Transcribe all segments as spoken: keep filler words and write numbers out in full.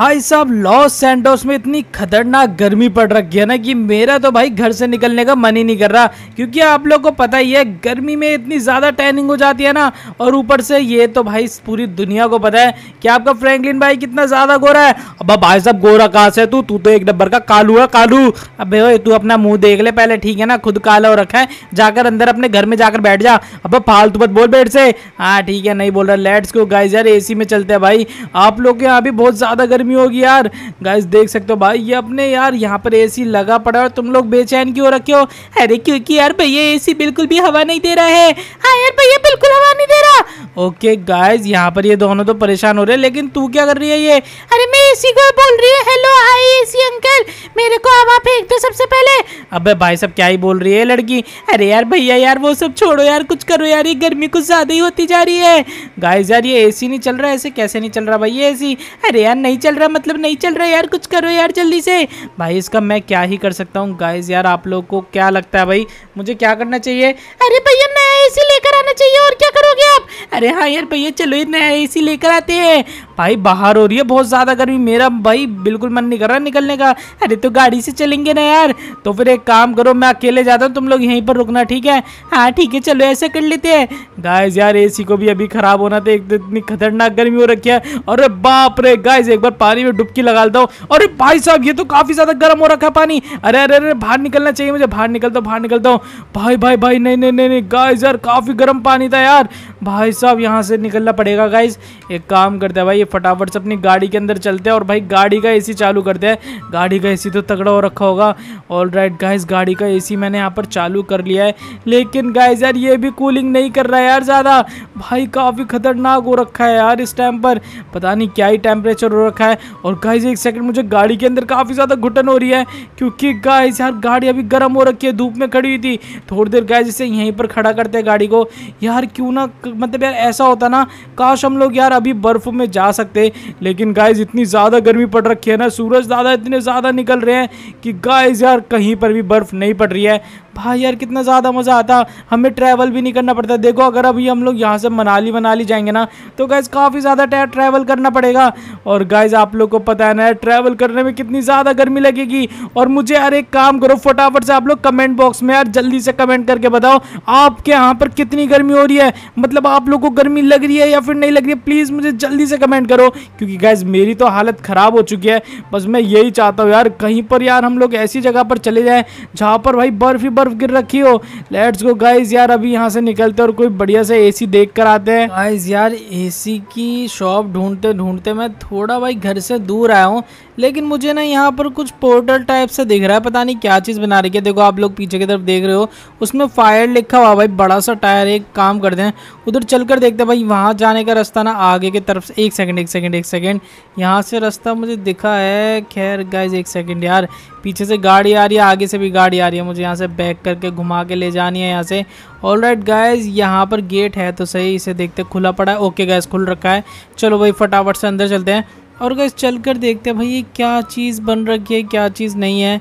भाई साहब Los Santos में इतनी खतरनाक गर्मी पड़ रखी है ना कि मेरा तो भाई घर से निकलने का मन ही नहीं कर रहा, क्योंकि आप लोग को पता ही है गर्मी में इतनी ज़्यादा टैनिंग हो जाती है ना। और ऊपर से ये तो भाई पूरी दुनिया को पता है कि आपका फ्रैंकलिन भाई कितना ज़्यादा गोरा है। अब भाई साहब गोरा कहाँ से तू तू तो एक नंबर का कालू है कालू। अबे भाई तू अपना मुँह देख ले पहले, ठीक है ना, खुद काला हो रखा है, जाकर अंदर अपने घर में जाकर बैठ जा। अब फालतू मत बोल बेड से। हाँ ठीक है, नहीं बोल रहा, लेट्स गो गाइस, यार एसी में चलते हैं भाई। आप लोग के यहाँ भी बहुत ज़्यादा गर्मी होगी यार। गाइस देख सकते हो भाई ये अपने यार यहाँ पर एसी लगा पड़ा है और तुम लोग बेचैन क्यों हो रखे हो? अरे क्योंकि यार भैया एसी बिल्कुल भी हवा नहीं दे रहा है। हाँ यार भैया बिल्कुल हवा नहीं दे रहा। ओके गाइस यहाँ पर ये दोनों तो परेशान हो रहे हैं, लेकिन तू क्या कर रही है ये? अरे मैं एसी को बोल रही हूँ, हेलो हाय एसी अंकल मेरे को हवा फेंक दो सबसे पहले। अबे भाई साहब क्या ही बोल रही है लड़की। अरे यार भैया यार वो सब छोड़ो यार, कुछ करो यार, ये गर्मी कुछ ज्यादा ही होती जा रही है। गाइस यार ये एसी नहीं चल रहा, ऐसे कैसे नहीं चल रहा भाई एसी? अरे यार नहीं चल रहा मतलब नहीं चल रहा यार, कुछ करो यार जल्दी से। भाई इसका मैं क्या ही कर सकता हूँ। गाइस यार आप लोग को क्या लगता है भाई मुझे क्या करना चाहिए? अरे भैया नया एसी लेकर आना चाहिए, और क्या करोगे आप? अरे हाँ यार भैया चलो ये नया एसी लेकर आते हैं। भाई बाहर हो रही है बहुत ज़्यादा गर्मी, मेरा भाई बिल्कुल मन नहीं कर रहा निकलने का। अरे तो गाड़ी से चलेंगे ना यार। तो फिर एक काम करो मैं अकेले जाता हूँ, तुम लोग यहीं पर रुकना, ठीक है? हाँ ठीक है चलो ऐसे कर लेते हैं। गाइस यार एसी को भी अभी खराब होना था, एक इतनी खतरनाक गर्मी हो रखी है। अरे बाप रे गाइस एक बार पानी में डुबकी लगा लेता हूँ। अरे भाई साहब ये तो काफ़ी ज़्यादा गर्म हो रखा है पानी। अरे अरे अरे बाहर निकलना चाहिए मुझे, बाहर निकलता हूँ बाहर निकलता हूँ। भाई भाई भाई नहीं नहीं नहीं गाइस यार काफ़ी गर्म पानी था यार। भाई साहब यहाँ से निकलना पड़ेगा। गाइस एक काम करते हैं भाई फटाफट से अपनी गाड़ी के अंदर चलते हैं और भाई गाड़ी का एसी चालू करते हैं। गाड़ी का एसी तो तगड़ा हो रखा होगा। ऑलराइट गाइस गाड़ी का एसी मैंने यहाँ पर चालू कर लिया है, लेकिन गाइस यार ये भी कूलिंग नहीं कर रहा है यार ज़्यादा। भाई काफ़ी खतरनाक हो रखा है यार इस टाइम पर, पता नहीं क्या ही टेम्परेचर हो रखा है। और गाइस एक सेकंड मुझे गाड़ी के अंदर काफ़ी ज़्यादा घुटन हो रही है, क्योंकि गाइस यार गाड़ी अभी गर्म हो रखी है, धूप में खड़ी हुई थी थोड़ी देर। गाइस इसे यहीं पर खड़ा करते हैं गाड़ी को यार। क्यों ना मतलब यार ऐसा होता ना, काश हम लोग यार अभी बर्फ़ में जा सकते, लेकिन गाइस इतनी ज़्यादा गर्मी पड़ रखी है ना, सूरज दादा इतने ज़्यादा निकल रहे हैं कि गाइस यार कहीं पर भी बर्फ़ नहीं पड़ रही है। भाई यार कितना ज़्यादा मज़ा आता, हमें ट्रैवल भी नहीं करना पड़ता। देखो अगर अभी हम लोग यहाँ से मनाली मनाली जाएंगे ना तो गाइस काफ़ी ज़्यादा ट्रैवल करना पड़ेगा। और गाइस आप लोग को पता है ना ट्रैवल करने में कितनी ज़्यादा गर्मी लगेगी। और मुझे यार एक काम करो फटाफट से आप लोग कमेंट बॉक्स में यार जल्दी से कमेंट करके बताओ आपके यहाँ पर कितनी गर्मी हो रही है, मतलब आप लोग को गर्मी लग रही है या फिर नहीं लग रही है। प्लीज़ मुझे जल्दी से कमेंट करो, क्योंकि गाइस मेरी तो हालत ख़राब हो चुकी है। बस मैं यही चाहता हूँ यार कहीं पर यार हम लोग ऐसी जगह पर चले जाएँ जहाँ पर भाई बर्फ़ ही बर्फ़ गिर रखी हो। लेट्स गो गाइस यार अभी यहाँ से निकलते हैं और कोई बढ़िया से एसी देख कर आते हैं। गाइस यार एसी की शॉप ढूंढते ढूंढते मैं थोड़ा भाई घर से दूर आया हूँ, लेकिन मुझे ना यहाँ पर कुछ पोर्टल टाइप से दिख रहा है, पता नहीं क्या चीज़ बना रही है। देखो आप लोग पीछे की तरफ देख रहे हो, उसमें फायर लिखा हुआ भाई बड़ा सा टायर। एक काम करते हैं उधर चलकर देखते हैं भाई, वहाँ जाने का रास्ता ना आगे की तरफ से। एक सेकंड एक सेकंड एक सेकंड यहाँ से रास्ता मुझे दिखा है। खैर गाइस एक सेकंड यार, पीछे से गाड़ी आ रही है, आगे से भी गाड़ी आ रही है, मुझे यहाँ से बैक करके घुमा के ले जानी है यहाँ से। ऑलराइट गाइस यहाँ पर गेट है तो सही, इसे देखते खुला पड़ा है। ओके गाइस खुल रखा है, चलो भाई फटाफट से अंदर चलते हैं। और गाइस चलकर देखते हैं भाई ये क्या चीज़ बन रखी है क्या चीज़ नहीं है।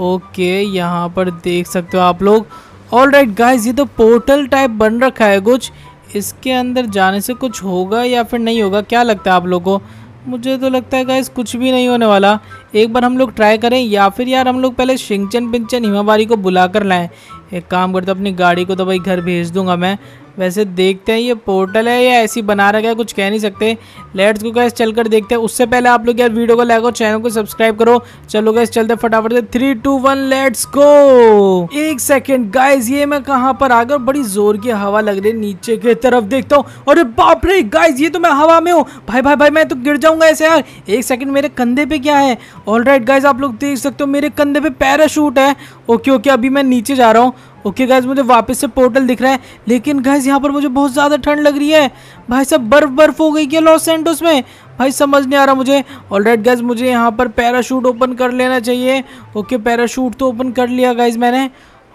ओके यहाँ पर देख सकते हो आप लोग। ऑलराइट गाइस ये तो पोर्टल टाइप बन रखा है कुछ, इसके अंदर जाने से कुछ होगा या फिर नहीं होगा, क्या लगता है आप लोगों को? मुझे तो लगता है गाइस कुछ भी नहीं होने वाला। एक बार हम लोग ट्राई करें, या फिर यार हम लोग पहले शिंचन पिंचन हिमाबारी को बुला कर लाएँ। एक काम करते अपनी गाड़ी को तो भाई घर भेज दूंगा मैं। वैसे देखते हैं ये पोर्टल है या ऐसी बना रखा है, कुछ कह नहीं सकते। लेट्स गो गाइस चल कर देखते हैं। उससे पहले आप लोग यार वीडियो को लाइक और चैनल को सब्सक्राइब करो। चलो गाइस चलते फटाफट से, three two one let's go. एक सेकंड गाइस ये मैं कहाँ पर आ गया, बड़ी जोर की हवा लग रही है, नीचे की तरफ देखता हूँ। अरे बाप रे गाइस ये तो मैं हवा में हूँ। भाई भाई भाई मैं तो गिर जाऊँगा ऐसे यार। एक सेकंड मेरे कंधे पे क्या है? ऑलराइट गाइस आप लोग देख सकते हो मेरे कंधे पे पैराशूट है। ओके ओके अभी मैं नीचे जा रहा हूँ। ओके गाइस मुझे वापस से पोर्टल दिख रहा है, लेकिन गाइस यहाँ पर मुझे बहुत ज़्यादा ठंड लग रही है। भाई साहब बर्फ़ बर्फ़ हो गई क्या लॉस सैंटोस में? भाई समझ नहीं आ रहा मुझे। ऑलराइट गाइस मुझे यहाँ पर पैराशूट ओपन कर लेना चाहिए। ओके पैराशूट तो ओपन कर लिया गाइस मैंने।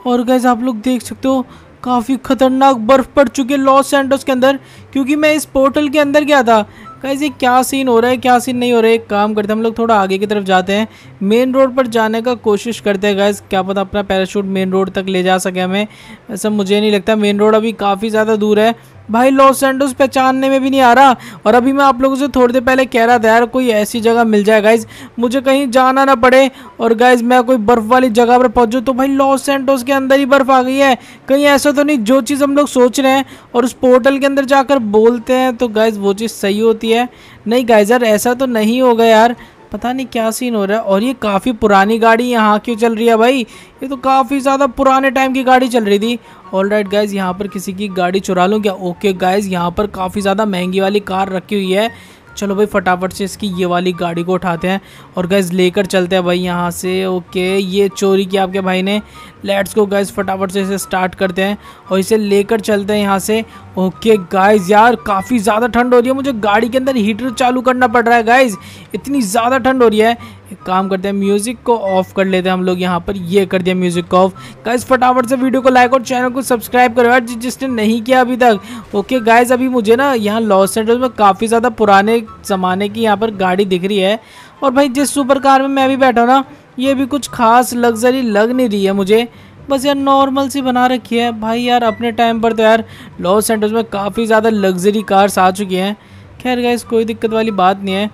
और गाइस आप लोग देख सकते हो काफ़ी ख़तरनाक बर्फ़ पड़ चुकी है लॉस सैंटोस के अंदर, क्योंकि मैं इस पोर्टल के अंदर गया था। गाइस ये क्या सीन हो रहा है क्या सीन नहीं हो रहा है। एक काम करते हैं हम लोग थोड़ा आगे की तरफ जाते हैं, मेन रोड पर जाने का कोशिश करते हैं। गाइस क्या पता अपना पैराशूट मेन रोड तक ले जा सके हमें, ऐसा मुझे नहीं लगता। मेन रोड अभी काफ़ी ज़्यादा दूर है, भाई लॉस सैंटोस पहचानने में भी नहीं आ रहा। और अभी मैं आप लोगों से थोड़ी देर पहले कह रहा था यार कोई ऐसी जगह मिल जाए गाइज, मुझे कहीं जाना ना पड़े और गाइज मैं कोई बर्फ़ वाली जगह पर पहुंचूं, तो भाई लॉस सैंटोस के अंदर ही बर्फ़ आ गई है। कहीं ऐसा तो नहीं जो चीज़ हम लोग सोच रहे हैं और उस पोर्टल के अंदर जाकर बोलते हैं तो गाइज वो चीज़ सही होती है। नहीं गाइज यार ऐसा तो नहीं होगा यार, पता नहीं क्या सीन हो रहा है। और ये काफ़ी पुरानी गाड़ी यहाँ क्यों चल रही है भाई, ये तो काफ़ी ज़्यादा पुराने टाइम की गाड़ी चल रही थी। ऑल राइट गाइज यहाँ पर किसी की गाड़ी चुरा लूँ क्या? ओके गाइज यहाँ पर काफ़ी ज़्यादा महंगी वाली कार रखी हुई है, चलो भाई फटाफट से इसकी ये वाली गाड़ी को उठाते हैं और गाइज लेकर चलते हैं भाई यहाँ से। ओके ये चोरी किया आपके भाई ने, लेट्स को गाइज फटाफट से इसे स्टार्ट करते हैं और इसे लेकर चलते हैं यहाँ से। ओके गाइज यार काफ़ी ज़्यादा ठंड हो रही है, मुझे गाड़ी के अंदर हीटर चालू करना पड़ रहा है गाइज, इतनी ज़्यादा ठंड हो रही है। एक काम करते हैं म्यूज़िक को ऑफ़ कर लेते हैं हम लोग यहाँ पर, ये कर दिया म्यूज़िक को ऑफ। गाइज फटाफट से वीडियो को लाइक और चैनल को सब्सक्राइब करो यार जिसने नहीं किया अभी तक। ओके गाइज अभी मुझे ना यहाँ लॉस एंजल्स में काफ़ी ज़्यादा पुराने ज़माने की यहाँ पर गाड़ी दिख रही है और भाई जिस सुपर कार में मैं भी बैठा हूँ ना ये भी कुछ खास लग्जरी लग नहीं रही है मुझे, बस यार नॉर्मल सी बना रखी है भाई। यार अपने टाइम पर तो यार लॉस सैंटोस में काफ़ी ज़्यादा लग्जरी कार्स आ चुकी हैं। खैर गाइस कोई दिक्कत वाली बात नहीं है।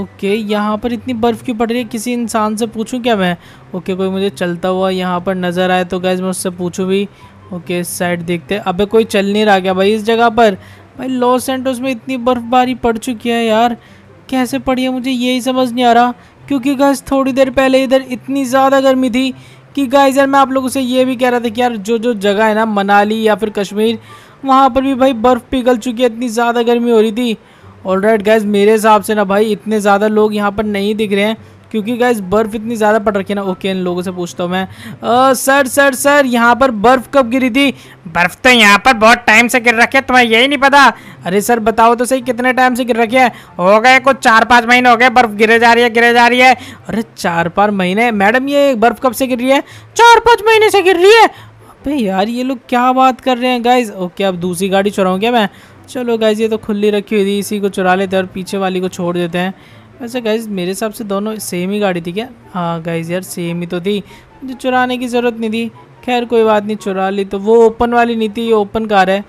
ओके यहाँ पर इतनी बर्फ़ क्यों पड़ रही है, किसी इंसान से पूछूं क्या मैं? ओके कोई मुझे चलता हुआ यहाँ पर नज़र आए तो गाइस मैं उससे पूछूँ भी। ओके साइड देखते हैं, अबे कोई चल नहीं रहा क्या भाई इस जगह पर? भाई लॉस सैंटोस में इतनी बर्फ़बारी पड़ चुकी है यार, कैसे पड़ी है मुझे यही समझ नहीं आ रहा, क्योंकि गाइस थोड़ी देर पहले इधर इतनी ज़्यादा गर्मी थी कि गाइस यार मैं आप लोगों से ये भी कह रहा था कि यार जो जो जगह है ना मनाली या फिर कश्मीर वहाँ पर भी भाई बर्फ़ पिघल चुकी है, इतनी ज़्यादा गर्मी हो रही थी। ऑलराइट गाइस मेरे हिसाब से ना भाई इतने ज़्यादा लोग यहाँ पर नहीं दिख रहे हैं क्योंकि गाइस बर्फ़ इतनी ज़्यादा पड़ रखी है ना। ओके इन लोगों से पूछता हूँ मैं, आ, सर सर सर यहाँ पर बर्फ़ कब गिरी थी? बर्फ़ तो यहाँ पर बहुत टाइम से गिर रखी है, तुम्हें यही नहीं पता? अरे सर बताओ तो सही कितने टाइम से गिर रखी है? हो गए कुछ चार पाँच महीने हो गए, बर्फ़ गिरे जा रही है गिरे जा रही है। अरे चार पाँच महीने मैडम, ये बर्फ़ कब से गिर रही है? चार पाँच महीने से गिर रही है। अबे यार ये लोग क्या बात कर रहे हैं गाइज़। ओके अब दूसरी गाड़ी चुराऊँ क्या मैं? चलो गाइज़ ये तो खुली रखी हुई थी, इसी को चुरा लेते हैं और पीछे वाली को छोड़ देते हैं। वैसे गाइज मेरे हिसाब से दोनों सेम ही गाड़ी थी क्या? हाँ गाइज यार सेम ही तो थी, मुझे चुराने की ज़रूरत नहीं थी। खैर कोई बात नहीं, चुरा ली तो वो ओपन वाली नहीं थी, ये ओपन कार है।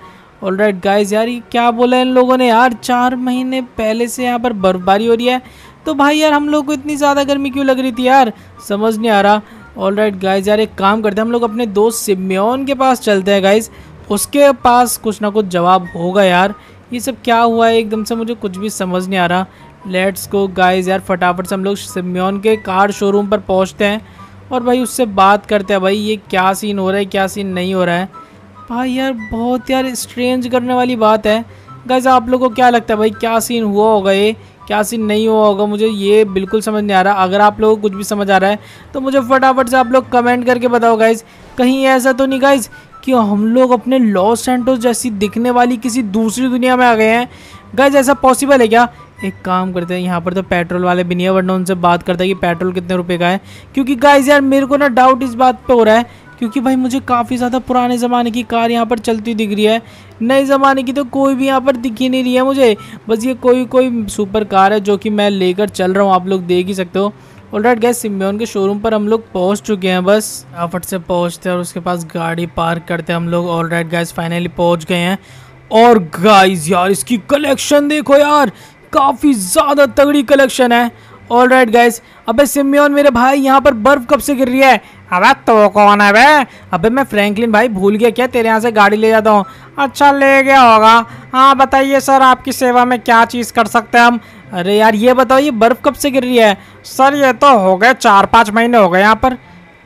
ऑलराइट गाइज यार ये क्या बोला है इन लोगों ने यार, चार महीने पहले से यहाँ पर बर्फबारी हो रही है तो भाई यार हम लोग को इतनी ज़्यादा गर्मी क्यों लग रही थी यार, समझ नहीं आ रहा। ऑलराइट गाइज यार एक काम करते हैं हम लोग अपने दोस्त सिमियन के पास चलते हैं गाइज, उसके पास कुछ ना कुछ जवाब होगा यार। ये सब क्या हुआ है एकदम से मुझे कुछ भी समझ नहीं आ रहा। लेट्स गो गाइज यार फटाफट से हम लोग सिमियन के कार शोरूम पर पहुंचते हैं और भाई उससे बात करते हैं भाई ये क्या सीन हो रहा है क्या सीन नहीं हो रहा है। भाई यार बहुत यार स्ट्रेंज करने वाली बात है गाइज, आप लोगों को क्या लगता है भाई क्या सीन हुआ होगा ये क्या सीन नहीं हुआ होगा? मुझे ये बिल्कुल समझ नहीं आ रहा। अगर आप लोगों को कुछ भी समझ आ रहा है तो मुझे फटाफट से आप लोग कमेंट करके बताओ गाइज, कहीं ऐसा तो नहीं गाइज कि हम लोग अपने लॉस सैंटोस जैसी दिखने वाली किसी दूसरी दुनिया में आ गए हैं गाइज, ऐसा पॉसिबल है क्या? एक काम करते हैं यहाँ पर तो पेट्रोल वाले भी नहीं है, वरना उनसे बात करता है कि पेट्रोल कितने रुपए का है, क्योंकि गाइज यार मेरे को ना डाउट इस बात पे हो रहा है क्योंकि भाई मुझे काफ़ी ज़्यादा पुराने ज़माने की कार यहाँ पर चलती दिख रही है, नए ज़माने की तो कोई भी यहाँ पर दिख ही नहीं रही है मुझे। बस ये कोई कोई सुपर कार है जो कि मैं लेकर चल रहा हूँ, आप लोग देख ही सकते हो। ऑलराइट गाइस सिमियन के शोरूम पर हम लोग पहुंच चुके हैं, बस फटाफट से पहुंचते हैं और उसके पास गाड़ी पार्क करते हैं हम लोग। ऑलराइट गाइस फाइनली पहुंच गए हैं और गाइस यार इसकी कलेक्शन देखो यार, काफ़ी ज़्यादा तगड़ी कलेक्शन है। ऑलराइट गाइस अबे सिमियन मेरे भाई यहाँ पर बर्फ़ कब से गिर रही है? अबे तो कौन है बे? अबे मैं फ्रैंकलिन भाई भूल गया क्या तेरे यहाँ से गाड़ी ले जाता हूँ? अच्छा ले गया होगा, हाँ बताइए सर आपकी सेवा में क्या चीज़ कर सकते हैं हम? अरे यार ये बताओ ये बर्फ़ कब से गिर रही है? सर ये तो हो गए चार पाँच महीने हो गए, यहाँ पर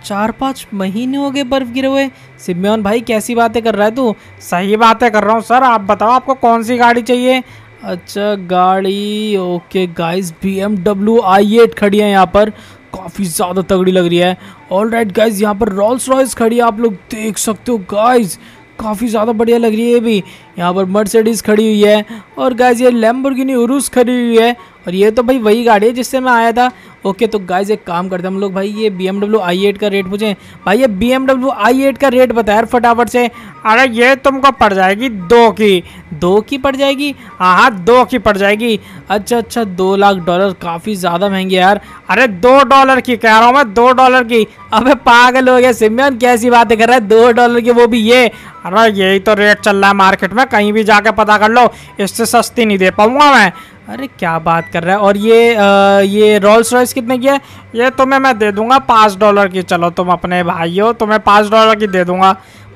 चार पाँच महीने हो गए बर्फ़ गिरे हुए। सिमियन भाई कैसी बातें कर रहा है तू? सही बातें कर रहा हूँ सर, आप बताओ आपको कौन सी गाड़ी चाहिए? अच्छा गाड़ी, okay guys B M W I eight खड़ी है यहाँ पर, काफ़ी ज़्यादा तगड़ी लग रही है। ऑलराइट गाइस यहाँ पर रोल्स रॉयस खड़ी है, आप लोग देख सकते हो गाइस काफ़ी ज़्यादा बढ़िया लग रही है। ये भी यहाँ पर मर्सिडीज़ खड़ी हुई है और गाइस ये लैम्बोर्गिनी हुरैकान खड़ी हुई है और ये तो भाई वही गाड़ी है जिससे मैं आया था। ओके तो गाइज एक काम करते हैं हम लोग भाई, ये बीएमडब्ल्यू आई एट का रेट पूछें भाई, ये बीएमडब्ल्यू आई एट का रेट बताया यार फटाफट से। अरे ये तुमको पड़ जाएगी दो की, दो की पड़ जाएगी, हाँ हाँ दो की पड़ जाएगी। अच्छा अच्छा दो लाख डॉलर काफ़ी ज़्यादा महंगी है यार। अरे दो डॉलर की कह रहा हूँ मैं, दो डॉलर की। अबे पागल हो गया सिमियन, कैसी बातें कर रहा है दो डॉलर की, वो भी ये। अरे यही तो रेट चल रहा है मार्केट में, कहीं भी जाके पता कर लो, इससे सस्ती नहीं दे पाऊँगा मैं। अरे क्या बात कर रहा है। और ये आ, ये रोल्स रॉयस कितने की है? ये तुम्हें मैं दे दूंगा पाँच डॉलर की। चलो तुम अपने भाई हो, तुम्हें पाँच डॉलर की दे दूंगा।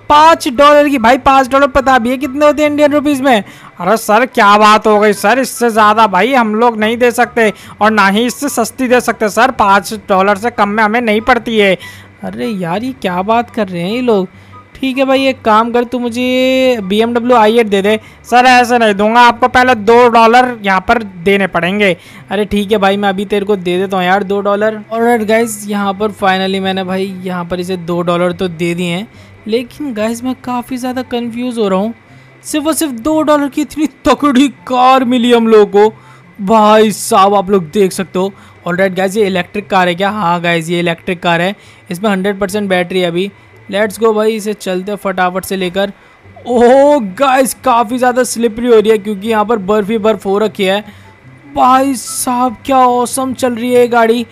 पाँच डॉलर की भाई, पाँच डॉलर पता भी है कितने होते हैं इंडियन रुपीज़ में? अरे सर क्या बात हो गई सर, इससे ज़्यादा भाई हम लोग नहीं दे सकते और ना ही इससे सस्ती दे सकते सर, पाँच डॉलर से कम में हमें नहीं पड़ती है। अरे यार ये क्या बात कर रहे हैं ये लोग। ठीक है भाई एक काम कर, तू मुझे B M W I eight दे दे। सर ऐसे नहीं दूंगा आपको, पहले दो डॉलर यहाँ पर देने पड़ेंगे। अरे ठीक है भाई मैं अभी तेरे को दे देता हूँ यार दो डॉलर। ऑलराइट गाइस यहाँ पर फाइनली मैंने भाई यहाँ पर इसे दो डॉलर तो दे दिए हैं, लेकिन गाइस मैं काफ़ी ज़्यादा कन्फ्यूज़ हो रहा हूँ। सिर्फ और सिर्फ दो डॉलर की इतनी तकड़ी कार मिली हम लोग को भाई साहब, आप लोग देख सकते हो। ऑलराइट गाइस ये इलेक्ट्रिक कार है क्या? हाँ गाइस ये इलेक्ट्रिक कार है, इसमें हंड्रेड परसेंट बैटरी है अभी। लेट्स गो भाई इसे चलते फटाफट से लेकर। ओह गाइस काफ़ी ज़्यादा स्लिपरी हो रही है क्योंकि यहाँ पर बर्फ़ ही बर्फ हो रखी है। भाई साहब क्या औसम चल रही है ये गाड़ी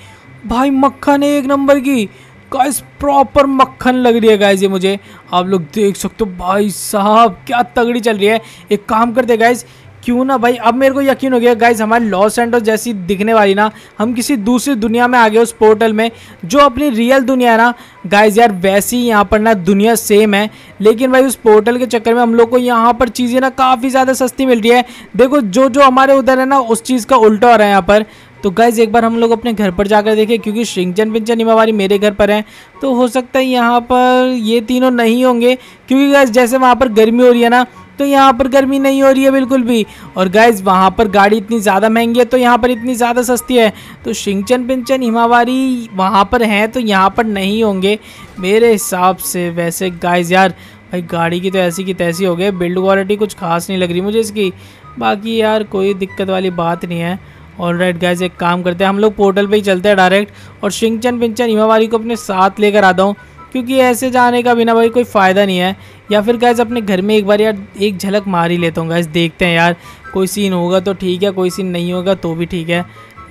भाई, मक्खन है एक नंबर की गाइस, प्रॉपर मक्खन लग रही है गाइस ये मुझे। आप लोग देख सकते हो भाई साहब क्या तगड़ी चल रही है। एक काम करते हैं गाइस, क्यों ना भाई अब मेरे को यकीन हो गया गाइज हमारे लॉस सैंटोस जैसी दिखने वाली ना, हम किसी दूसरी दुनिया में आ गए उस पोर्टल में। जो अपनी रियल दुनिया है ना गाइज यार, वैसी यहाँ पर ना दुनिया सेम है, लेकिन भाई उस पोर्टल के चक्कर में हम लोग को यहाँ पर चीज़ें ना काफ़ी ज़्यादा सस्ती मिल रही है। देखो जो जो हमारे उधर है ना उस चीज़ का उल्टा हो रहा है यहाँ पर। तो गाइज एक बार हम लोग अपने घर पर जाकर देखें, क्योंकि शिंगचन पिंचन हिमावारी मेरे घर पर हैं, तो हो सकता है यहाँ पर ये तीनों नहीं होंगे, क्योंकि गाइज जैसे वहाँ पर गर्मी हो रही है ना, तो यहाँ पर गर्मी नहीं हो रही है बिल्कुल भी। और गाइज वहाँ पर गाड़ी इतनी ज़्यादा महंगी है तो यहाँ पर इतनी ज़्यादा सस्ती है। तो शिंगचन पिंचन हिमावारी वहाँ पर हैं तो यहाँ पर नहीं होंगे मेरे हिसाब से। वैसे गाइज यार भाई गाड़ी की तो ऐसी की तैसी हो गई, बिल्ड क्वालिटी कुछ खास नहीं लग रही मुझे इसकी, बाकी यार कोई दिक्कत वाली बात नहीं है। ऑलराइट गाइज एक काम करते हैं हम लोग पोर्टल पे ही चलते हैं डायरेक्ट, और शिंगचन पिंचन हिमावारी को अपने साथ लेकर आता हूँ, क्योंकि ऐसे जाने का बिना भाई कोई फ़ायदा नहीं है। या फिर गाइज अपने घर में एक बार यार एक झलक मार ही लेता हूँ गाइज, देखते हैं यार कोई सीन होगा तो ठीक है, कोई सीन नहीं होगा तो भी ठीक है।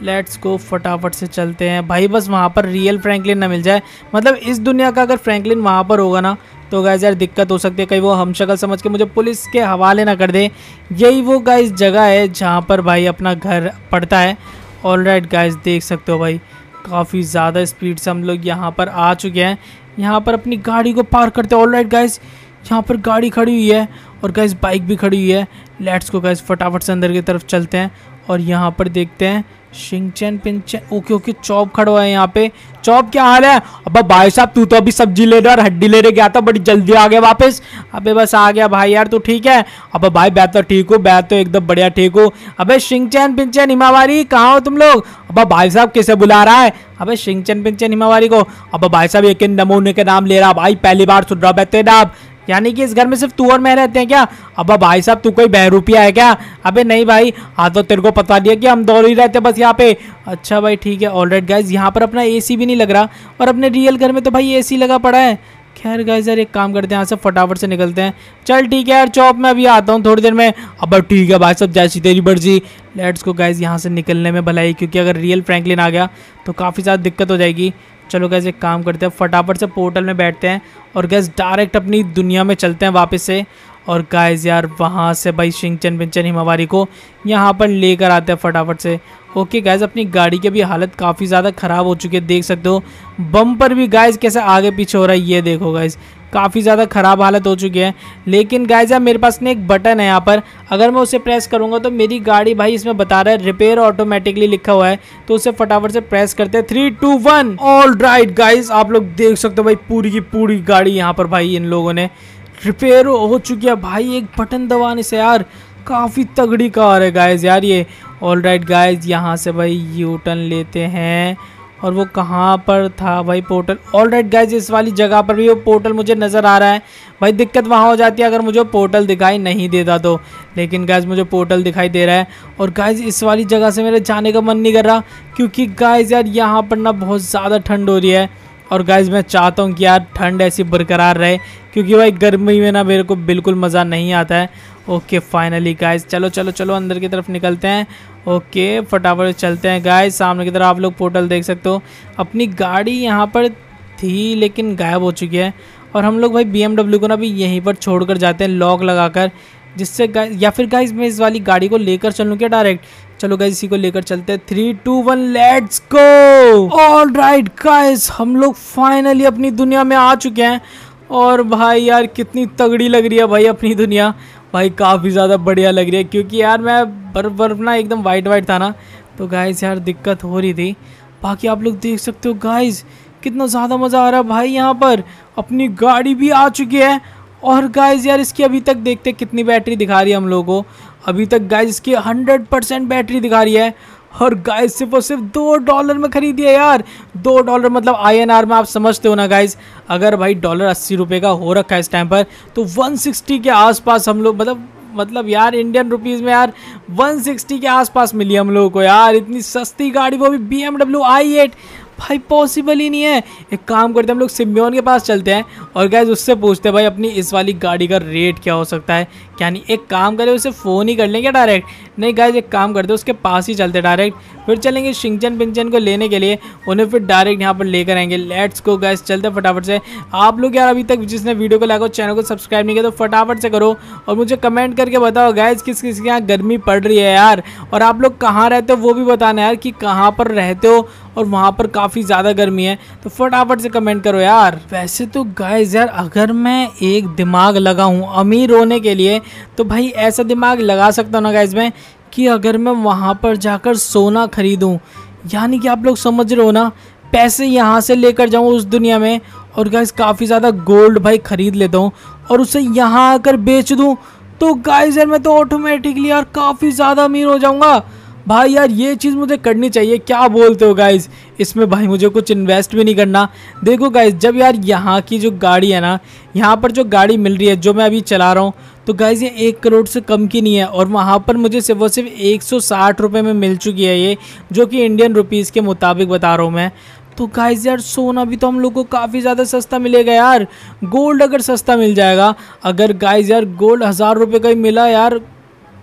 लेट्स गो फटाफट से चलते हैं भाई, बस वहाँ पर रियल फ्रैंकलिन ना मिल जाए, मतलब इस दुनिया का अगर फ्रैंकलिन वहाँ पर होगा ना तो गाइज यार दिक्कत हो सकती है, कहीं वो हम शक्ल समझ के मुझे पुलिस के हवाले ना कर दे। यही वो गाइज जगह है जहाँ पर भाई अपना घर पड़ता है। ऑलराइट गाइज देख सकते हो भाई काफ़ी ज़्यादा स्पीड से हम लोग यहाँ पर आ चुके हैं, यहाँ पर अपनी गाड़ी को पार करते हैं। ऑलराइट गाइज यहाँ पर गाड़ी खड़ी हुई है और गाइज बाइक भी खड़ी हुई है। लेट्स गो गाइज फटाफट से अंदर की तरफ चलते हैं और यहाँ पर देखते हैं शिंगचन पिंचन। ओके ओके चॉप खड़ा है यहाँ पे, चॉप क्या हाल है? अब भाई साहब तू तो अभी सब्जी ले रहा और हड्डी ले रहे गया था, बड़ी जल्दी आ गया वापस। अबे बस आ गया भाई यार, तू ठीक है? अब भाई बैठ तो ठीक हो, बैठ तो एकदम बढ़िया ठीक हो। अबे शिंगचन पिंचन हिमावारी कहाँ हो तुम लोग? अब भाई साहब किसे बुला रहा है? अबे शिंगचन पिंचन हिमावारी को। अब भाई साहब एक नमूने के नाम ले रहा भाई, पहली बार सुन रहा बैठते नाम, यानी कि इस घर में सिर्फ तू और मैं रहते हैं क्या? अब भाई साहब तू कोई बहरूपिया है क्या? अबे नहीं भाई, हाँ तो तेरे को पता नहीं है कि हम दोनों ही रहते बस यहाँ पे। अच्छा भाई ठीक है। ऑलराइट गाइज यहाँ पर अपना एसी भी नहीं लग रहा, और अपने रियल घर में तो भाई एसी लगा पड़ा है। खैर गाइज यार एक काम करते हैं यहाँ से फटाफट से निकलते हैं। चल ठीक है यार चौप में अभी आता हूँ थोड़ी देर में। अब ठीक है भाई साहब जैसी तेरी मर्जी। लेट्स को गाइज यहाँ से निकलने में भलाई, क्योंकि अगर रियल फ्रैंकलिन आ गया तो काफ़ी ज़्यादा दिक्कत हो जाएगी। चलो गैस एक काम करते हैं फटाफट से पोर्टल में बैठते हैं और गैस डायरेक्ट अपनी दुनिया में चलते हैं वापस से। और गैस यार वहाँ से भाई शिंगचन पिंचन हिमावारी को यहाँ पर लेकर आते हैं फटाफट से। ओके गैस अपनी गाड़ी की भी हालत काफ़ी ज़्यादा ख़राब हो चुकी है, देख सकते हो बम्पर भी गैस कैसे आगे पीछे हो रहा है, ये देखो गैस काफ़ी ज़्यादा ख़राब हालत हो चुकी है। लेकिन गाइज यार मेरे पास में एक बटन है यहाँ पर, अगर मैं उसे प्रेस करूँगा तो मेरी गाड़ी भाई इसमें बता रहा है रिपेयर ऑटोमेटिकली लिखा हुआ है, तो उसे फटाफट से प्रेस करते हैं three two one. All right guys आप लोग देख सकते हो भाई पूरी की पूरी गाड़ी यहाँ पर भाई इन लोगों ने रिपेयर हो चुकी है भाई एक बटन दबाने से। यार काफ़ी तगड़ी कार है गाइज यार ये। ऑल राइट गाइज यहाँ से भाई यू टर्न लेते हैं और वो कहाँ पर था भाई पोर्टल। ऑलराइट गाइस, इस वाली जगह पर भी वो पोर्टल मुझे नज़र आ रहा है। भाई दिक्कत वहाँ हो जाती है अगर मुझे पोर्टल दिखाई नहीं देता तो, लेकिन गाइस मुझे पोर्टल दिखाई दे रहा है। और गाइस इस वाली जगह से मेरे जाने का मन नहीं कर रहा क्योंकि गाइस यार यहाँ पर ना बहुत ज़्यादा ठंड हो रही है और गाइस मैं चाहता हूँ कि यार ठंड ऐसी बरकरार रहे क्योंकि भाई गर्मी में ना मेरे को बिल्कुल मज़ा नहीं आता है। ओके फाइनली गाइस चलो चलो चलो अंदर की तरफ निकलते हैं। ओके फटाफट चलते हैं गाइस। सामने की तरफ आप लोग पोर्टल देख सकते हो। अपनी गाड़ी यहाँ पर थी लेकिन गायब हो चुकी है और हम लोग भाई बी एम डब्ल्यू को ना भी यहीं पर छोड़कर जाते हैं लॉक लगाकर, जिससे गाइस या फिर गाइस मैं इस वाली गाड़ी को लेकर चलूँ क्या डायरेक्ट। चलो गाइस इसी को लेकर चलते हैं। Three two one let's go. Alright guys हम लोग फाइनली अपनी दुनिया में आ चुके हैं और भाई यार कितनी तगड़ी लग रही है भाई अपनी दुनिया। भाई काफ़ी ज़्यादा बढ़िया लग रही है क्योंकि यार मैं बर्फ़ बर्फ ना एकदम वाइट वाइट था ना तो गाइस यार दिक्कत हो रही थी। बाकी आप लोग देख सकते हो गाइस कितना ज़्यादा मज़ा आ रहा है भाई। यहाँ पर अपनी गाड़ी भी आ चुकी है और गाइस यार इसकी अभी तक देखते कितनी बैटरी दिखा रही है हम लोगों को। अभी तक गाइस इसकी हंड्रेड परसेंट बैटरी दिखा रही है और गाइस सिर्फ और सिर्फ दो डॉलर में खरीदी है यार। दो डॉलर मतलब आई एन आर में आप समझते हो ना गाइस, अगर भाई डॉलर अस्सी रुपये का हो रखा है इस टाइम पर तो एक सौ साठ के आसपास हम लोग मतलब मतलब यार इंडियन रुपीस में यार एक सौ साठ के आसपास मिली हम लोगों को यार इतनी सस्ती गाड़ी, वो भी B M W I eight. भाई पॉसिबल ही नहीं है। एक काम करते हैं हम लोग सिम्योन के पास चलते हैं और गाइस उससे पूछते हैं भाई अपनी इस वाली गाड़ी का रेट क्या हो सकता है। यानी एक काम करें उसे फ़ोन ही कर लेंगे डायरेक्ट। नहीं गाइस एक काम करते हैं उसके पास ही चलते डायरेक्ट, फिर चलेंगे शिंचन पिंचन को लेने के लिए, उन्हें फिर डायरेक्ट यहाँ पर लेकर आएंगे। लेट्स को गाइस चलते फटाफट से। आप लोग यार अभी तक जिसने वीडियो को लाइक और चैनल को सब्सक्राइब नहीं किया तो फटाफट से करो और मुझे कमेंट करके बताओ गाइस किस किस के यहाँ गर्मी पड़ रही है यार, और आप लोग कहाँ रहते हो वो भी बताना यार कि कहाँ पर रहते हो और वहाँ पर काफ़ी ज़्यादा गर्मी है तो फटाफट से कमेंट करो यार। वैसे तो गाइस यार अगर मैं एक दिमाग लगाऊँ अमीर होने के लिए तो भाई ऐसा दिमाग लगा सकता हूँ ना गाइस मैं कि अगर मैं वहाँ पर जाकर सोना खरीदूँ, यानी कि आप लोग समझ रहे हो ना, पैसे यहाँ से लेकर जाऊँ उस दुनिया में और गाइस काफ़ी ज़्यादा गोल्ड भाई ख़रीद लेता हूँ और उसे यहाँ आकर बेच दूँ तो गाइस यार मैं तो ऑटोमेटिकली यार काफ़ी ज़्यादा अमीर हो जाऊँगा। भाई यार ये चीज़ मुझे करनी चाहिए, क्या बोलते हो गाइस। इसमें भाई मुझे कुछ इन्वेस्ट भी नहीं करना। देखो गाइस जब यार यहाँ की जो गाड़ी है ना, यहाँ पर जो गाड़ी मिल रही है जो मैं अभी चला रहा हूँ तो गाइस ये एक करोड़ से कम की नहीं है और वहाँ पर मुझे सिर्फ और सिर्फ एक सौ साठ रुपये में मिल चुकी है ये, जो कि इंडियन रुपीज़ के मुताबिक बता रहा हूँ मैं। तो गाइस यार सोना भी तो हम लोग को काफ़ी ज़्यादा सस्ता मिलेगा यार। गोल्ड अगर सस्ता मिल जाएगा, अगर गाइस यार गोल्ड हज़ार रुपये का ही मिला यार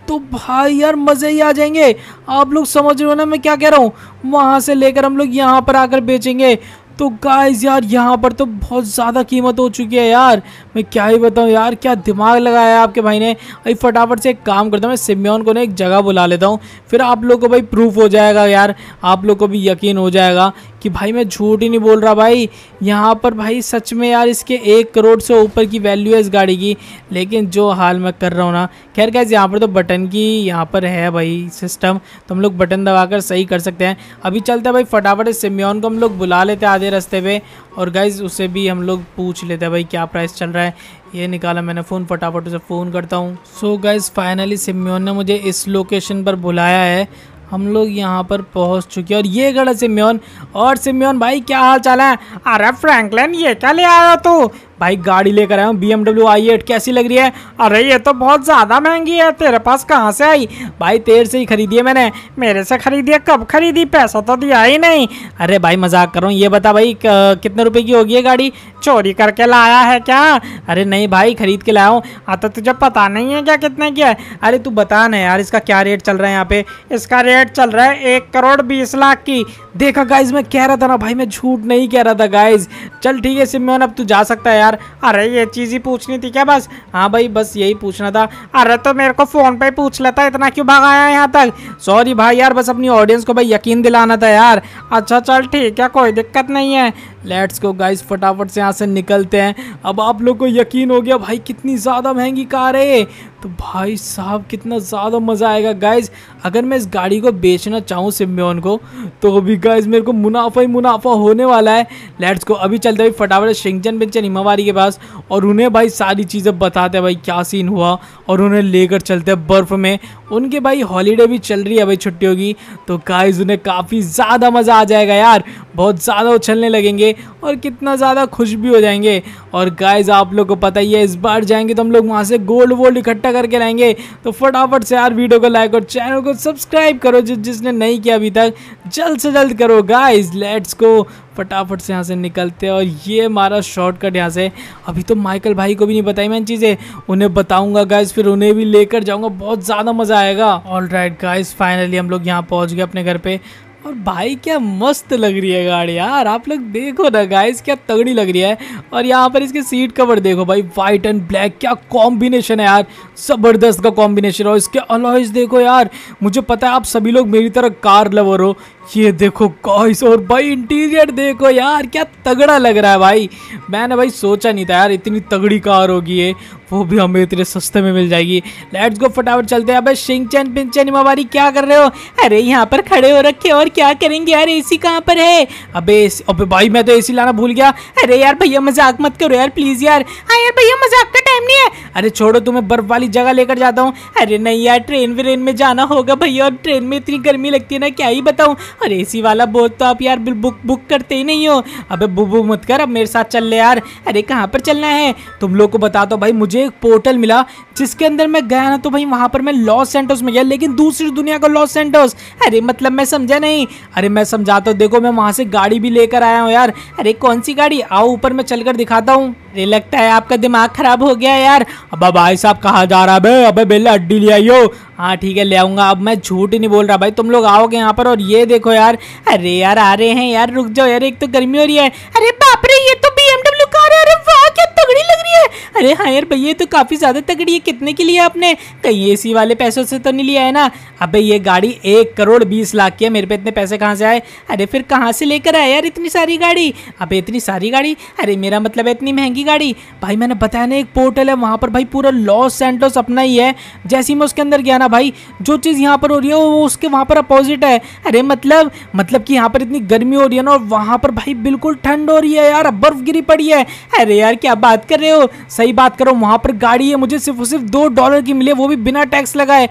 तो भाई यार मज़े ही आ जाएंगे। आप लोग समझ रहे हो ना मैं क्या कह रहा हूँ। वहाँ से लेकर हम लोग यहाँ पर आकर बेचेंगे तो गाइस यार यहाँ पर तो बहुत ज़्यादा कीमत हो चुकी है यार। मैं क्या ही बताऊँ यार, क्या दिमाग लगाया है आपके भाई ने। भाई फटाफट से एक काम करता हूँ, मैं सिम्योन को ना एक जगह बुला लेता हूँ, फिर आप लोग को भाई प्रूफ हो जाएगा यार, आप लोग को भी यकीन हो जाएगा कि भाई मैं झूठ ही नहीं बोल रहा। भाई यहाँ पर भाई सच में यार इसके एक करोड़ से ऊपर की वैल्यू है इस गाड़ी की, लेकिन जो हाल मैं कर रहा हूँ ना। खैर गाइस यहाँ पर तो बटन की यहाँ पर है भाई सिस्टम, तो हम लोग बटन दबाकर सही कर सकते हैं। अभी चलते हैं भाई फटाफट सिम्योन को हम लोग बुला लेते हैं आधे रास्ते पे और गाइस उससे भी हम लोग पूछ लेते हैं भाई क्या प्राइस चल रहा है। ये निकाला मैंने फ़ोन, फटाफट उसे फ़ोन करता हूँ। सो गाइस फाइनली सिम्योन ने मुझे इस लोकेशन पर बुलाया है, हम लोग यहाँ पर पहुँच चुके हैं और ये गड़ा सिम्योन। और सिम्योन भाई क्या हाल चाल है। अरे फ्रैंकलिन ये क्या ले आया तू। भाई गाड़ी लेकर आया हूँ B M W I eight, कैसी लग रही है। अरे ये तो बहुत ज़्यादा महंगी है, तेरे पास कहाँ से आई। भाई तेरे से ही खरीदी है मैंने। मेरे से खरीदी है, कब खरीदी, पैसा तो दिया ही नहीं। अरे भाई मजाक कर रहा हूँ, ये बता भाई कितने रुपए की होगी ये गाड़ी। चोरी करके लाया है क्या। अरे नहीं भाई खरीद के लाया हूँ। हाँ तो तुझे पता नहीं है क्या कितने की है। अरे तू बता ना यार इसका क्या रेट चल रहा है यहाँ पे। इसका रेट चल रहा है एक करोड़ बीस लाख की। देखा गाइज मैं कह रहा था ना भाई, मैं झूठ नहीं कह रहा था गाइज। चल ठीक है सिम्योन अब तू जा सकता है यार। अरे ये चीज़ ही पूछनी थी क्या बस। हाँ भाई बस यही पूछना था। अरे तो मेरे को फोन पे पूछ लेता, इतना क्यों भगाया यहाँ तक। सॉरी भाई यार बस अपनी ऑडियंस को भाई यकीन दिलाना था यार। अच्छा चल ठीक है कोई दिक्कत नहीं है। लेट्स गो गाइस फटाफट से यहाँ से निकलते हैं। अब आप लोग को यकीन हो गया भाई कितनी ज़्यादा महंगी कार है, तो भाई साहब कितना ज़्यादा मज़ा आएगा गाइस। अगर मैं इस गाड़ी को बेचना चाहूँ सिम्योन को तो भी गाइस मेरे को मुनाफा ही मुनाफा होने वाला है। लेट्स गो अभी चलते हैं फटाफट शिंचन पिंचन हिमावारी के पास और उन्हें भाई सारी चीज़ें बताते हैं भाई क्या सीन हुआ और उन्हें लेकर चलते हैं बर्फ़ में। उनके भाई हॉलीडे भी चल रही है भाई, छुट्टियों की, तो गाइस उन्हें काफ़ी ज़्यादा मज़ा आ जाएगा यार। बहुत ज़्यादा उछलने लगेंगे और कितना ज़्यादा खुश भी हो जाएंगे। और गाइस आप लोग को पता ही है, इस बार जाएंगे तो हम लोग वहाँ से गोल्ड वोल्ड इकट्ठा करके लाएंगे। तो फटाफट से यार वीडियो को लाइक और चैनल को सब्सक्राइब करो, जिस जिसने नहीं किया अभी तक जल्द से जल्द करो गाइस। लेट्स गो, फटाफट से यहाँ से निकलते हैं। और ये हमारा शॉर्टकट यहाँ से। अभी तो माइकल भाई को भी नहीं बताई मैंने चीज़ें, उन्हें बताऊंगा गाइस, फिर उन्हें भी लेकर जाऊंगा, बहुत ज़्यादा मज़ा आएगा। ऑलराइट गाइस, फाइनली हम लोग यहाँ पहुँच गए अपने घर पे। और भाई क्या मस्त लग रही है गाड़ी यार, आप लोग देखो ना गाइस, क्या तगड़ी लग रही है। और यहाँ पर इसके सीट कवर देखो भाई, वाइट एंड ब्लैक, क्या कॉम्बिनेशन है यार, ज़बरदस्त का कॉम्बिनेशन। और इसके अलॉयज देखो यार, मुझे पता है आप सभी लोग मेरी तरह कार लवर हो। ये देखो गाइस, और भाई इंटीरियर देखो यार, क्या तगड़ा लग रहा है भाई। मैंने भाई सोचा नहीं था यार इतनी तगड़ी कार होगी ये, वो भी हमें इतने सस्ते में मिल जाएगी। लेट्स गो, फटाफट चलते हैं। अबे शिनचैन पिनचैन मावारी क्या कर रहे हो? अरे यहाँ पर खड़े हो रखे, और क्या करेंगे यार, एसी कहाँ पर है? अबे अबे भाई मैं तो एसी लाना भूल गया। अरे यार भैया मजाक मत करो यार प्लीज यार। हाँ यार भैया मजाक का टाइम नहीं है। अरे छोड़ो, तुम्हें बर्फ वाली जगह लेकर जाता हूँ। अरे नहीं यार, ट्रेन व्रेन में जाना होगा भैया, और ट्रेन में इतनी गर्मी लगती है ना, क्या ही बताऊँ। और एसी वाला बोर्ड तो आप यार बुक बुक करते ही नहीं हो। अबे बुबू मत कर, अब मेरे साथ चल ले यार। अरे कहाँ पर चलना है? तुम लोग को बता दो भाई, मुझे एक पोर्टल मिला जिसके अंदर मैं गया ना, तो भाई वहाँ पर मैं लॉस सैंटोस में गया, लेकिन दूसरी दुनिया का लॉस सैंटोस। अरे मतलब मैं समझा नहीं। अरे मैं समझाता हूँ, देखो मैं वहाँ से गाड़ी भी लेकर आया हूँ यार। अरे कौन सी गाड़ी? आओ ऊपर मैं चलकर दिखाता हूँ। अरे लगता है आपका दिमाग खराब हो गया यार। अब भाई साहब कहाँ जा रहा है बे? अबे बेला अड्डी ले आई हो। हाँ ठीक है ले आऊँगा, अब मैं झूठ ही नहीं बोल रहा भाई, तुम लोग आओगे यहाँ पर। और ये देखो यार, अरे यार आ रहे हैं यार, रुक जाओ यार, एक तो गर्मी हो रही है। अरे बाप रे, ये तो बीएमडब्ल्यू कार है। अरे वाह क्या तगड़ी लग रही है। अरे हाँ यार भैया तो काफ़ी ज़्यादा तगड़ी है। कितने की लिया आपने? कहीं एसी वाले पैसों से तो नहीं लिया है ना? अबे ये गाड़ी एक करोड़ बीस लाख की है, मेरे पे इतने पैसे कहाँ से आए? अरे फिर कहाँ से लेकर आए यार इतनी सारी गाड़ी? अबे इतनी सारी गाड़ी, अरे मेरा मतलब है इतनी महंगी गाड़ी। भाई मैंने बताया ना, एक पोर्टल है वहाँ पर भाई, पूरा लॉस सैंटोस अपना ही है। जैसे ही मैं उसके अंदर गया ना भाई, जो चीज़ यहाँ पर हो रही है वो उसके वहाँ पर अपोजिट है। अरे मतलब मतलब कि यहाँ पर इतनी गर्मी हो रही है ना, और वहाँ पर भाई बिल्कुल ठंड हो रही है यार, बर्फ गिरी पड़ी है। अरे यार क्या बात कर रहे हो, सही बात करो। वहाँ पर गाड़ी है, मुझे सिर्फ और सिर्फ दो डॉलर की मिली, वो भी बिना टैक्स लगाए।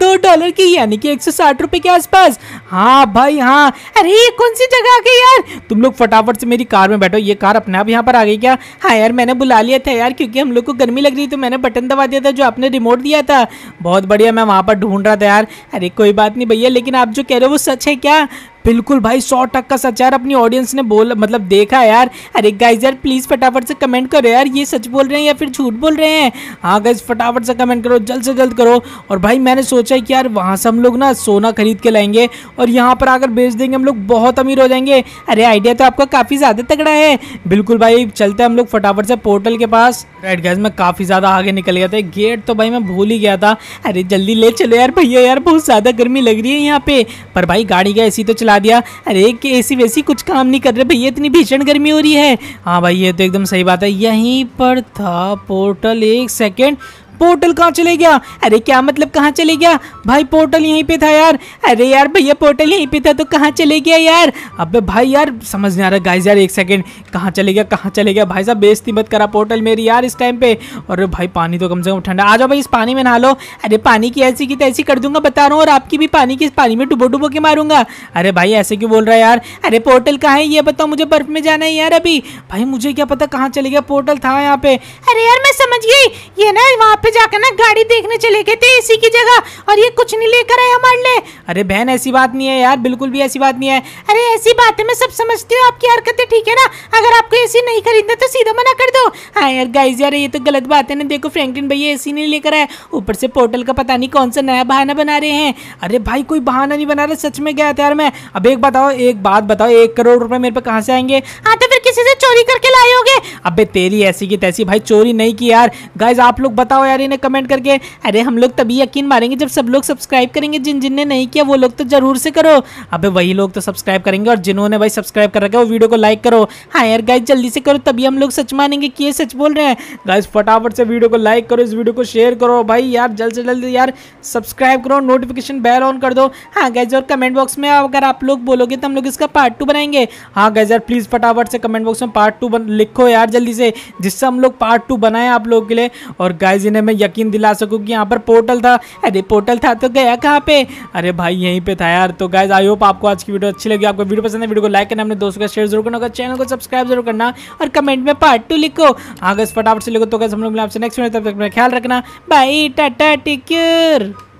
दो डॉलर की यानी कि एक सौ साठ रुपये के आसपास। हाँ भाई हाँ। अरे ये कौन सी जगह आ गई यार? तुम लोग फटाफट से मेरी कार में बैठो। ये कार अपने आप यहाँ पर आ गई क्या? हाँ यार मैंने बुला लिया था यार, क्योंकि हम लोग को गर्मी लग रही थी, मैंने बटन दबा दिया था जो आपने रिमोट दिया था। बहुत बढ़िया, मैं वहाँ पर ढूंढ रहा था यार। अरे कोई बात नहीं भैया, लेकिन आप जो कह रहे हो वो सच है क्या? बिल्कुल भाई सौ टक्का सच यार, अपनी ऑडियंस ने बोल मतलब देखा यार। अरे गाइज यार प्लीज़ फटाफट से कमेंट करो यार, ये सच बोल रहे हैं या फिर झूठ बोल रहे हैं। हाँ गाइज फटाफट से कमेंट करो, जल्द से जल्द करो। और भाई मैंने सोचा है कि यार वहाँ से हम लोग ना सोना खरीद के लाएंगे, और यहाँ पर आकर बेच देंगे, हम लोग बहुत अमीर हो जाएंगे। अरे आइडिया तो आपका काफ़ी ज़्यादा तगड़ा है। बिल्कुल भाई चलते हैं हम लोग फटाफट से पोर्टल के पास। राइट गाइज, मैं काफ़ी ज़्यादा आगे निकल गया था, गेट तो भाई मैं भूल ही गया था। अरे जल्दी ले चलो यार भैया यार, बहुत ज़्यादा गर्मी लग रही है यहाँ पे। पर भाई गाड़ी का ऐसी तो चला दिया। अरे कि एसी वैसी कुछ काम नहीं कर रहे भैया, इतनी भीषण गर्मी हो रही है। हाँ भाई ये तो एकदम सही बात है। यहीं पर था पोर्टल। एक सेकंड, पोर्टल कहाँ चले गया? अरे क्या मतलब कहाँ चले गया भाई? पोर्टल यहीं पे था यार। अरे यार भैया पोर्टल यहीं पे था तो कहाँ चले गया यार? अबे भाई यार समझ नहीं आ रहा गाइस यार, एक सेकंड, कहाँ चले गया कहाँ चले गया? भाई साहब बेइज्जती मत करा पोर्टल मेरी यार इस टाइम पे। और भाई पानी तो कम से कम ठंडा, आ जाओ भाई इस पानी में नहा लो। अरे पानी की ऐसी की तैसी कर दूंगा बता रहा हूँ, और आपकी भी पानी की पानी में डुबो डुबो के मारूंगा। अरे भाई ऐसे क्यों बोल रहा है यार? अरे पोर्टल कहाँ है ये बताओ, मुझे बर्फ में जाना है यार अभी। भाई मुझे क्या पता कहाँ चले गया, पोर्टल था यहाँ पे। अरे यार मैं समझ गई, ये ना वहाँ पे जाकर ना गाड़ी देखने चले गए थे एसी की जगह, और ये कुछ नहीं लेकर आए हमारे लिए। अरे बहन ऐसी बात नहीं है यार, बिल्कुल भी ऐसी बात नहीं है। अरे ऐसी बात है, मैं सब समझती हूँ आपकी हरकतें, ठीक है ना? अगर आपको एसी नहीं खरीदना तो सीधा मना कर दो। हाँ यार गाइस यार ये तो गलत बात है ना, देखो फ्रैंकलिन भैया एसी नहीं लेकर आए, ऊपर से पोर्टल का पता नहीं कौन सा नया बहाना बना रहे हैं। अरे भाई कोई बहाना नहीं बना रहे, सच में गया था यार मैं। अब एक बताओ, एक बात बताओ, एक करोड़ रुपए मेरे पे कहाँ से आएंगे? हाँ तो फिर किसी से चोरी करके लाए होगे। अबे तेरी ऐसी की तैसी, भाई चोरी नहीं की यार। गाइस आप लोग बताओ यार इन्हें कमेंट करके। अरे हम लोग तभी यकीन मारेंगे जब सब लोग सब्सक्राइब करेंगे, जिन जिनने नहीं किया वो लोग तो जरूर से करो। अबे वही लोग तो सब्सक्राइब करेंगे, और जिन्होंने भाई सब्सक्राइब कर रखा है वो वीडियो को लाइक करो। हाँ यार गाइस जल्दी से करो, तभी हम लोग सच मानेंगे कि ये सच बोल रहे हैं। गाइस फटाफट से वीडियो को लाइक करो, इस वीडियो को शेयर करो भाई यार, जल्द से जल्द यार सब्सक्राइब करो, नोटिफिकेशन बेल ऑन कर दो। हाँ गाइस, और कमेंट बॉक्स में अगर आप लोग बोलोगे तो हम लोग इसका पार्ट टू बनाएंगे। हाँ गाइस यार प्लीज फटाफट से कमेंट कमेंट बॉक्स में पार्ट टू लिखो यार जल्दी से, जिससे हम लोग पार्ट टू बनाए आप लोगों के लिए। और गाइज इन्हें मैं यकीन दिला सकूँ कि यहाँ पर पोर्टल था। अरे पोर्टल था तो गया कहाँ पे, अरे भाई यहीं पे था यार। तो गाइज आई होप आपको आज की वीडियो अच्छी लगी। आपको वीडियो पसंद है वीडियो को लाइक करना, अपने दोस्तों का शेयर जरूर करना, अगर चैनल को सब्सक्राइब जरूर करना और कमेंट में पार्ट टू लिखो। हाँ गाइज फटाफट से लिखो। तो गाइज हम लोग आपसे नेक्स्ट वीडियो, तब तक अपना ख्याल रखना। बाय, टाटा, टेक केयर।